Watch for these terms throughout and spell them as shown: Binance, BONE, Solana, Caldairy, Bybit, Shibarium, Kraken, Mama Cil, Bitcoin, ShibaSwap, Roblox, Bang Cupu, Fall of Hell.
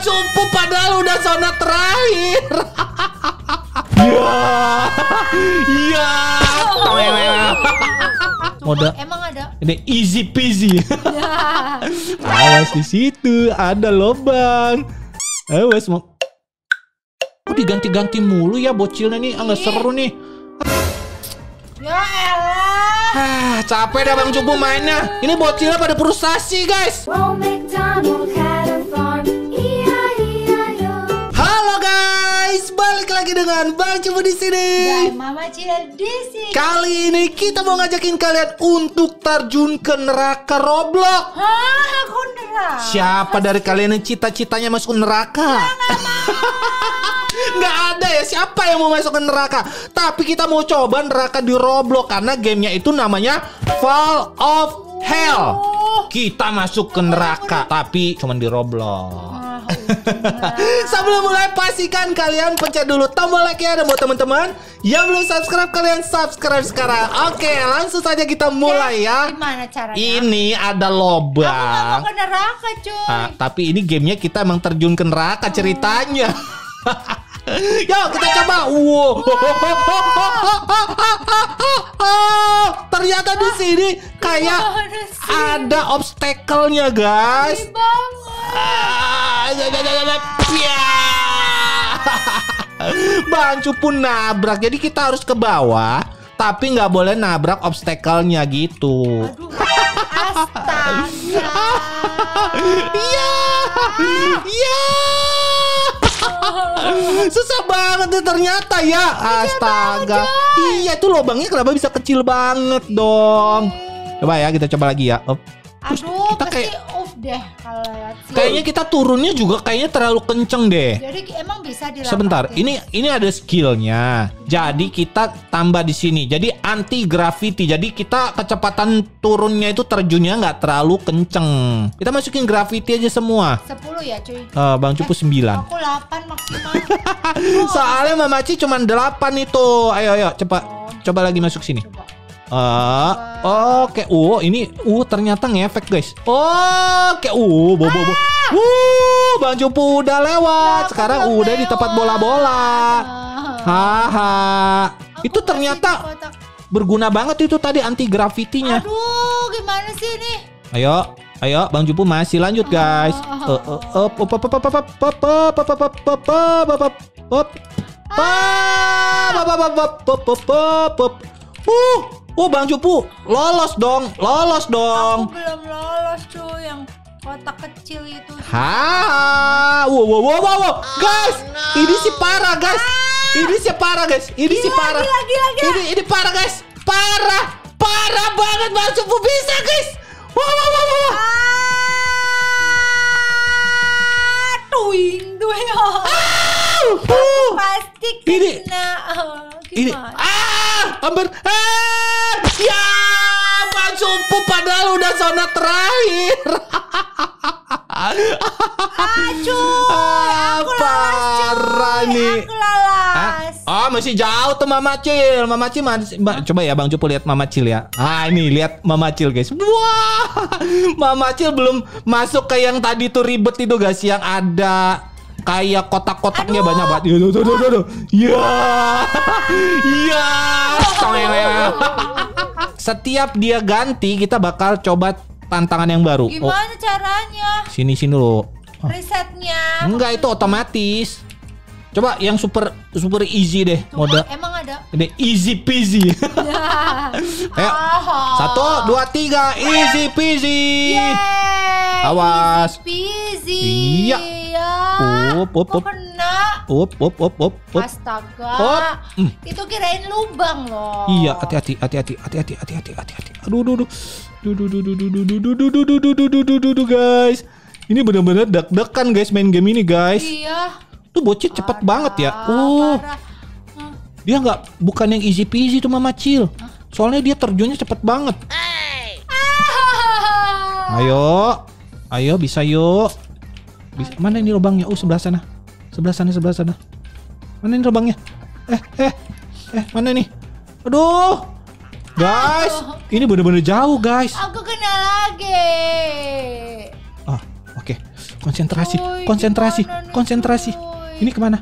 cupu padahal udah zona terakhir. Iya. Mode. Emang ada. Ini easy peasy. Ya. Awas di situ ada lobang. Awas mau. Kok diganti-ganti mulu ya bocilnya nih? Enggak seru nih. Ya elah. Capek dah Bang Cupu mainnya. Ini bocilnya pada frustasi, guys. Balik lagi dengan Bang Cupu di sini. Dan Mama Cil di sini. Kali ini kita mau ngajakin kalian untuk terjun ke neraka Roblox. Hah, kok neraka? Siapa dari kalian yang cita-citanya masuk neraka? Nggak ada ya siapa yang mau masuk ke neraka. Tapi kita mau coba neraka di Roblox karena gamenya itu namanya Fall of Hell. Kita masuk ke neraka tapi cuman di Roblox. Sebelum mulai pastikan kalian pencet dulu tombol like ya. Dan buat teman-teman yang belum subscribe, kalian subscribe sekarang. Oke, langsung saja kita mulai ya. Gimana caranya? Ini ada lobang. Aku gak mau ke neraka cuy. Tapi ini gamenya kita emang terjun ke neraka ceritanya. Yo kita coba. Wow. Ternyata di sini kayak ada obstacle-nya guys. Bang Cupu nabrak. Jadi kita harus ke bawah, tapi nggak boleh nabrak obstacle-nya gitu. Iya. Iya. Susah banget deh ternyata ya. Astaga. Iya itu lubangnya kenapa bisa kecil banget dong. Coba ya kita coba lagi ya. Terus kita kayak deh kalau kayaknya kita turunnya juga kayaknya terlalu kenceng deh. Jadi emang bisa dilapatin. Sebentar, ini ada skillnya. Jadi kita tambah di sini. Jadi anti gravity. Jadi kita kecepatan turunnya itu terjunnya nggak terlalu kenceng. Kita masukin gravity aja semua. 10 ya cuy. Bang Cupu 9. Aku 8 maksimal. Soalnya Mama Ci cuma 8 itu. Ayo ayo cepat. Coba lagi masuk sini. Coba. Oke, ini ternyata ngefek guys. Oke, bobo. Bang Cupu udah lewat. Sekarang udah lewat. Di tempat bola-bola. Haha. Itu ternyata berguna banget itu tadi anti gravitinya. Aduh, gimana sih ini? Ayo, ayo Bang Cupu masih lanjut guys. Bang Cupu lolos dong, Aku belum lolos cuy yang kotak kecil itu. Wow. Guys, ini sih parah guys. Ini parah guys. Parah banget Bang Cupu bisa guys. Wow. Pasti kena. Ya Bang Cupu padahal udah zona terakhir. Parah nih. Masih jauh tuh Mama Cil. Coba ya Bang Cupu lihat Mama Cil ya. Ini lihat Mama Cil guys. Wah, Mama Cil belum masuk ke yang tadi tuh ribet itu guys, yang ada kayak kotak-kotaknya banyak banget. Setiap dia ganti kita bakal coba tantangan yang baru. Gimana caranya? Sini lo. Resetnya? Enggak, itu otomatis. Coba yang super easy deh. Mode. Emang ada? Ini easy peasy. Ayo. 1, 2, 3. Easy peasy. Awas. Peasy. Iya. Astaga. Itu kirain lubang loh. Iya, hati-hati. Aduh guys. Ini benar-benar deg-degan guys main game ini guys. Iya. Tuh bocil cepet banget ya. Dia nggak bukan yang easy peasy tuh Mama Cil. Soalnya dia terjunnya cepet banget. Ayo bisa yuk. Mana ini lubangnya? Sebelah sana. Sebelah sana. Mana ini lubangnya? Mana nih? Aduh. Guys, ini bener-bener jauh, guys. Aku kena lagi. Oke. Konsentrasi, coy, konsentrasi, konsentrasi. Coy. Ini kemana?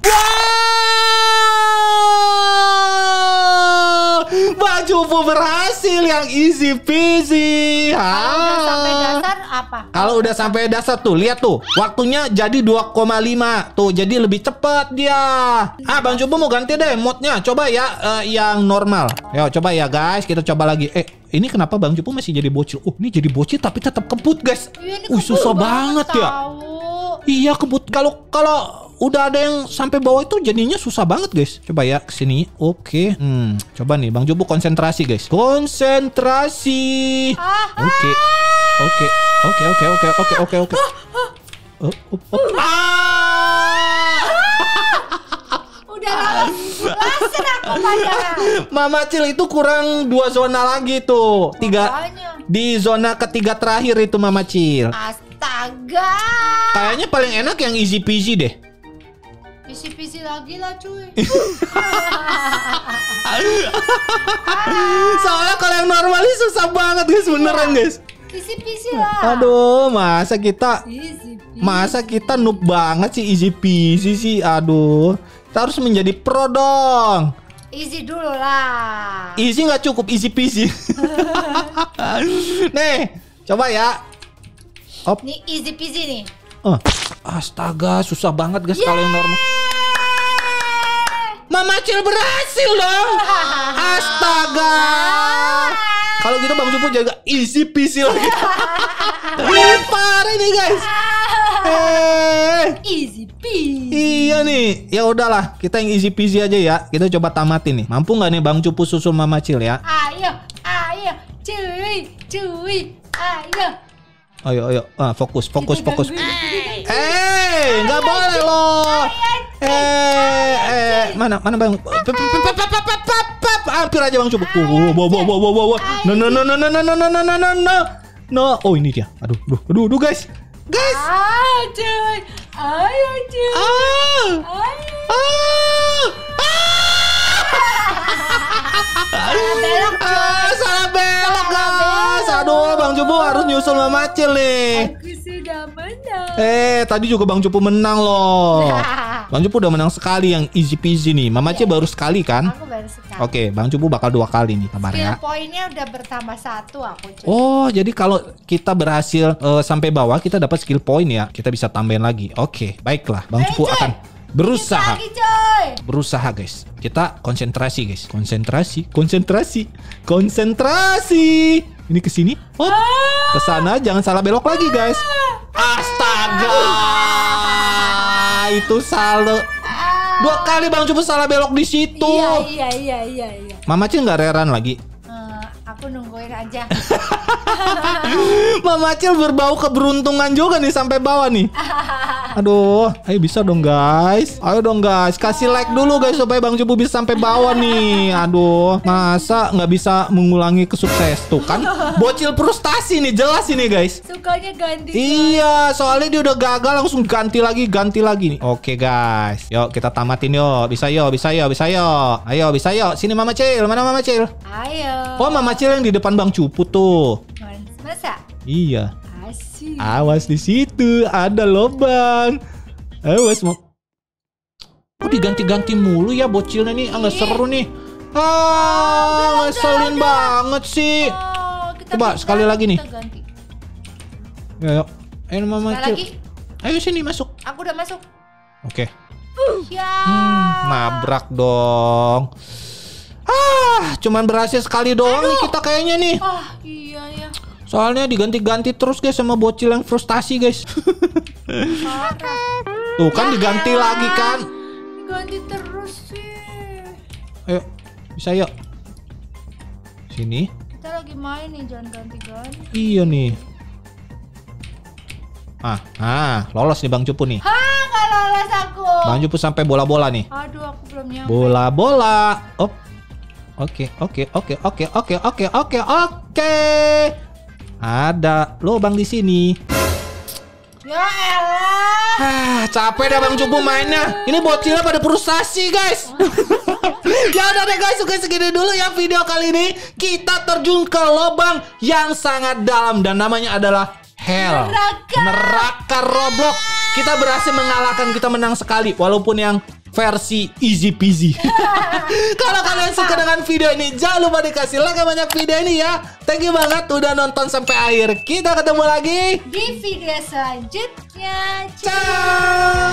Bang Cupu berhasil yang easy peasy. Kalau udah sampai dasar apa? Kalau udah sampai dasar tuh, lihat tuh. Waktunya jadi 2,5. Tuh, jadi lebih cepat dia. Ah, Bang Cupu mau ganti deh modnya. Coba ya yang normal. Yo, coba ya guys, kita coba lagi. Ini kenapa Bang Cupu masih jadi bocil? Ini jadi bocil tapi tetap kebut, guys. Susah banget ya. Iya, kebut. Kalau udah ada yang sampai bawah itu jadinya susah banget, guys. Coba ya ke sini. Oke. Coba nih Bang Cupu konsentrasi, guys. Konsentrasi. Oke. Oke. Udah langsung aku padahal. Mama Cil itu kurang 2 zona lagi tuh. 3 di zona ketiga terakhir itu Mama Cil. Astaga. Kayaknya paling enak yang easy peasy deh. Pisi-pisi lagi lah cuy. Soalnya kalau yang normalnya susah banget guys. Beneran guys. Pisi-pisi lah. Aduh, masa kita easy peasy. Masa kita noob banget sih easy peasy sih. Aduh, kita harus menjadi pro dong. Easy dulu lah. Easy gak cukup, easy peasy. Nih, coba ya. Op. Nih easy peasy nih. Astaga, susah banget guys kalau yang normal. Mama Cil berhasil dong. Astaga. Kalau gitu Bang Cupu jaga easy peasy lagi. Parah nih guys. Easy peasy. Iya nih. Ya udahlah, kita yang easy peasy aja ya. Kita coba tamatin nih. Mampu nggak nih Bang Cupu susul Mama Cil ya? Ayo, ayo, cuy, cuy, ayo. Ayo, fokus. Nggak boleh loh. Mana Bang? Hampir aja Bang Cupu. Wow. No. Oh ini dia. Aduh, guys. Ayo cuy. Salah belok guys. Aduh, Bang Cupu harus nyusul Mama Cil nih. Aku sudah menang. Tadi juga Bang Cupu menang loh. Bang Cupu udah menang sekali yang easy peasy nih. Mama Cil baru sekali kan? Aku baru sekali. Oke, Bang Cupu bakal 2 kali nih kabarnya. Skill poinnya udah bertambah 1 aku cuy. Oh, jadi kalau kita berhasil sampai bawah kita dapat skill point ya. Kita bisa tambahin lagi. Oke, baiklah. Bang Cupu akan Berusaha guys. Kita konsentrasi guys. Konsentrasi. Ini ke sini. Ke sana, jangan salah belok lagi guys. Astaga. Itu salah. 2 kali Bang Cupu salah belok di situ. Iya. Mama Cil nggak reran lagi. Aku nungguin aja. Mama Cil berbau keberuntungan juga nih sampai bawah nih. Aduh, ayo bisa dong guys. Kasih like dulu guys supaya Bang Cupu bisa sampai bawah nih. Aduh, masa nggak bisa mengulangi kesukses tuh kan? Bocil frustasi nih, jelas ini guys. Sukanya ganti. Iya, soalnya dia udah gagal langsung ganti lagi nih. Oke guys, yuk kita tamatin yuk. Bisa yuk. Ayo bisa yuk. Sini Mama Cil, mana Mama Cil? Ayo. Oh Mama Cil yang di depan Bang Cupu tuh. Masa? Iya. Asyik. Awas di situ, ada lobang. Awas mau. Oh diganti-ganti mulu ya bocilnya nih, nggak seru nih. Ngeselin banget sih. Coba sekali lagi nih. Ayo, ayo Mama Cil. Ayo sini masuk. Aku udah masuk. Oke. Nabrak dong. Cuman berhasil sekali doang nih kita kayaknya nih. Iya. Soalnya diganti-ganti terus guys sama bocil yang frustasi guys. Tuh kan diganti lagi kan. Diganti terus sih. Ayo, bisa yuk. Sini. Kita lagi main nih, jangan ganti-ganti. Iya nih. Lolos nih Bang Cupu nih. Nggak lolos aku. Bang Cupu sampai bola-bola nih. Aduh, aku belum nyampe. Bola-bola. Oke. Ada lubang di sini. Ya elah. Capek dah Bang Cupu mainnya. Ini bocilnya pada frustasi, guys. Ya udah deh guys, segini dulu ya video kali ini. Kita terjun ke lubang yang sangat dalam dan namanya adalah Hell, neraka Roblox. Kita berhasil mengalahkan, kita menang sekali walaupun yang versi easy peasy. Kalau kalian suka dengan video ini, jangan lupa dikasih like banyak video ini ya. Thank you banget udah nonton sampai akhir. Kita ketemu lagi di video selanjutnya. Ciao.